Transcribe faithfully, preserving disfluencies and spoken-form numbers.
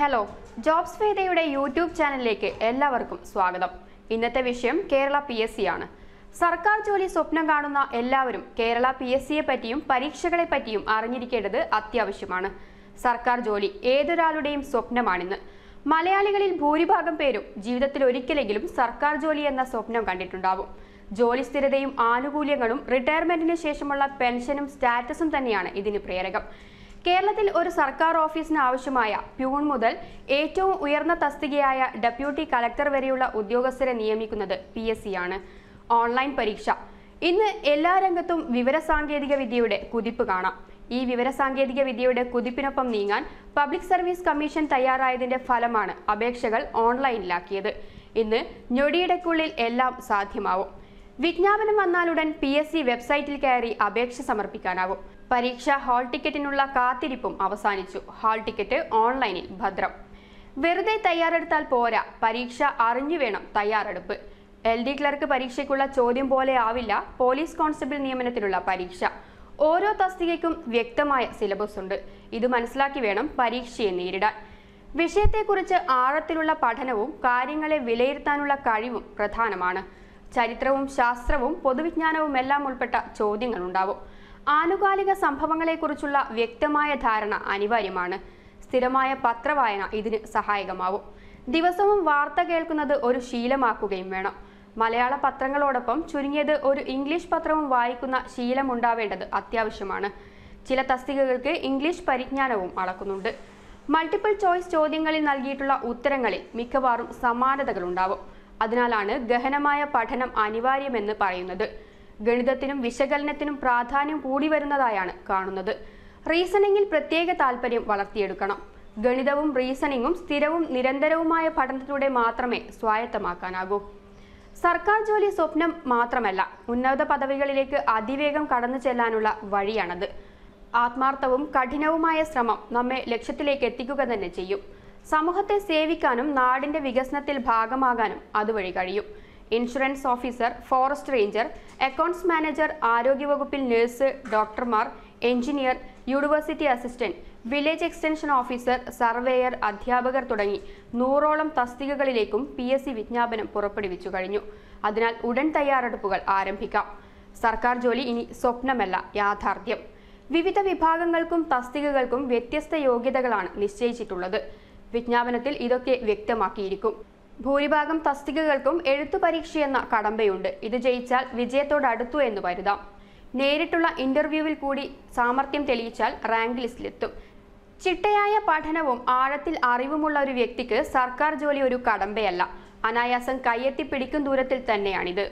Hello, Jobs Vedayude YouTube channel like Ellavarkum Swagatham. Innathe Vishayam Kerala P S C aanu. Sarkar Joli Swapnam kaanunna ellavarum Kerala P S C ye pattiyum parikshakale pattiyum arinjirikkendathu athyavashyamanu. Sarkar Joli ethoraludeyum swapnamaanu. മലയാളികളിൽ ഭൂരിഭാഗം പേരും ജീവിതത്തിൽ ഒരിക്കലെങ്കിലും സർക്കാർ ജോലി എന്ന സ്വപ്നം കണ്ടിട്ടുണ്ടാവും. ജോലി സ്ഥിരതയും ആനുകൂല്യങ്ങളും റിട്ടയർമെന്റിന് ശേഷമുള്ള പെൻഷനും സ്റ്റാറ്റസും തന്നെയാണ് ഇതിന് പ്രേരകം. കേരളത്തിൽ ഒരു സർക്കാർ ഓഫീസിന് ആവശ്യമായ പ്യൂൺ മുതൽ ഏറ്റവും ഉയർന്ന തസ്തികയായ ഡെപ്യൂട്ടി കളക്ടർ വരെയുള്ള ഉദ്യോഗസ്ഥരെ നിയമിക്കുന്നത് പി എസ് സി ആണ്. ഓൺലൈൻ പരീക്ഷ ഇന്ന് എല്ലാ രംഗത്തും വിവരസാങ്കേതിക വിദ്യയുടെ കുതിപ്പ് കാണാം. ഈ വിവരസാങ്കേതിക വിദ്യയുടെ കുതിപ്പിനൊപ്പം നീങ്ങാൻ പബ്ലിക് സർവീസ് കമ്മീഷൻ തയ്യാറായതിന്റെ ഫലമാണ് അപേക്ഷകൾ ഓൺലൈനിലാക്കിയത്. ഇന്ന് ഞൊടിയിടയ്ക്കുള്ളിൽ എല്ലാം സാധ്യമാവും. വിജ്ഞാപനം വന്നാലുടൻ പി എസ് സി വെബ്സൈറ്റിൽ കയറി അപേക്ഷ സമർപ്പിക്കാനാവും. പരീക്ഷാ ഹാൾ ടിക്കറ്റിനുള്ള കാത്തിരിപ്പും അവസാനിച്ചു. ഹാൾ ടിക്കറ്റ് ഓൺലൈനിൽ ഭദ്രം. വെറുതെ തയ്യാറെടുത്താൽ പോരാ, പരീക്ഷ അറിഞ്ഞു വേണം തയ്യാറെടുപ്പ്. എൽ ഡി ക്ലർക്ക് പരീക്ഷയ്ക്കുള്ള ചോദ്യം പോലെ ആവില്ല പോലീസ് കോൺസ്റ്റബിൾ നിയമനത്തിനുള്ള പരീക്ഷ. ഓരോ തസ്തികയ്ക്കും വ്യക്തമായ സിലബസ് ഉണ്ട്. ഇത് മനസ്സിലാക്കി വേണം പരീക്ഷയെ നേരിടാൻ. വിഷയത്തെക്കുറിച്ച് ആഴത്തിലുള്ള പഠനവും കാര്യങ്ങളെ വിലയിരുത്താനുള്ള കഴിവും പ്രധാനമാണ്. ചരിത്രവും ശാസ്ത്രവും പൊതുവിജ്ഞാനവും എല്ലാം ഉൾപ്പെട്ട ചോദ്യങ്ങളുണ്ടാവും. ആനുകാലിക സംഭവങ്ങളെക്കുറിച്ചുള്ള വ്യക്തമായ ധാരണ അനിവാര്യമാണ്. സ്ഥിരമായ പത്രവായന ഇതിന് സഹായകമാവും. ദിവസവും വാർത്ത കേൾക്കുന്നത് ഒരു ശീലമാക്കുകയും വേണം. മലയാള പത്രങ്ങളോടൊപ്പം ചുരുങ്ങിയത് ഒരു ഇംഗ്ലീഷ് പത്രവും വായിക്കുന്ന ശീലമുണ്ടാവേണ്ടത് അത്യാവശ്യമാണ്. ചില തസ്തികകൾക്ക് ഇംഗ്ലീഷ് പരിജ്ഞാനവും അളക്കുന്നുണ്ട്. മൾട്ടിപ്പിൾ ചോയ്സ് ചോദ്യങ്ങളിൽ നൽകിയിട്ടുള്ള ഉത്തരങ്ങളിൽ മിക്കവാറും സമാനതകളുണ്ടാവും. അതിനാലാണ് ഗഹനമായ പഠനം അനിവാര്യമെന്ന് പറയുന്നത്. ഗണിതത്തിനും വിശകലനത്തിനും പ്രാധാന്യം കൂടി വരുന്നതായാണ് കാണുന്നത്. റീസണിങ്ങിൽ പ്രത്യേക താൽപ്പര്യം വളർത്തിയെടുക്കണം. ഗണിതവും റീസണിങ്ങും സ്ഥിരവും നിരന്തരവുമായ പഠനത്തിലൂടെ മാത്രമേ സ്വായത്തമാക്കാനാകൂ. സർക്കാർ ജോലി സ്വപ്നം മാത്രമല്ല, ഉന്നത പദവികളിലേക്ക് അതിവേഗം കടന്നു ചെല്ലാനുള്ള വഴിയാണത്. ആത്മാർത്ഥവും കഠിനവുമായ ശ്രമം നമ്മെ ലക്ഷ്യത്തിലേക്ക് എത്തിക്കുക തന്നെ ചെയ്യും. സമൂഹത്തെ സേവിക്കാനും നാടിന്റെ വികസനത്തിൽ ഭാഗമാകാനും അതുവഴി കഴിയും. Insurance officer, forest ranger, accounts manager, ആരോഗ്യവകുപ്പിൽ നഴ്സ്, ഡോക്ടർമാർ, engineer, university assistant, village extension officer, surveyor, അധ്യാപകർ തുടങ്ങി നൂറോളം തസ്തികകളിലേക്കും പി എസ് സി വിജ്ഞാപനം പുറപ്പെടുവിച്ചു കഴിഞ്ഞു. അതിനാൽ ഉടൻ തയ്യാറെടുപ്പുകൾ ആരംഭിക്കാം. സർക്കാർ ജോലി ഇനി സ്വപ്നമല്ല, യാഥാർത്ഥ്യം. വിവിധ വിഭാഗങ്ങൾക്കും തസ്തികകൾക്കും വ്യത്യസ്ത യോഗ്യതകളാണ് നിശ്ചയിച്ചിട്ടുള്ളത്. വിജ്ഞാപനത്തിൽ ഇതൊക്കെ വ്യക്തമാക്കിയിരിക്കും. ഭൂരിഭാഗം തസ്തികകൾക്കും എഴുത്തു പരീക്ഷയെന്ന കടമ്പയുണ്ട്. ഇത് ജയിച്ചാൽ വിജയത്തോടടുത്തു എന്ന് കരുതാം. നേരിട്ടുള്ള ഇന്റർവ്യൂവിൽ കൂടി സാമർത്ഥ്യം തെളിയിച്ചാൽ റാങ്ക് ലിസ്റ്റിലെത്തും. ചിട്ടയായ പഠനവും ആഴത്തിൽ അറിവുമുള്ള ഒരു വ്യക്തിക്ക് സർക്കാർ ജോലി ഒരു കടമ്പയല്ല, അനായാസം കയ്യെത്തി പിടിക്കും ദൂരത്തിൽ തന്നെയാണിത്.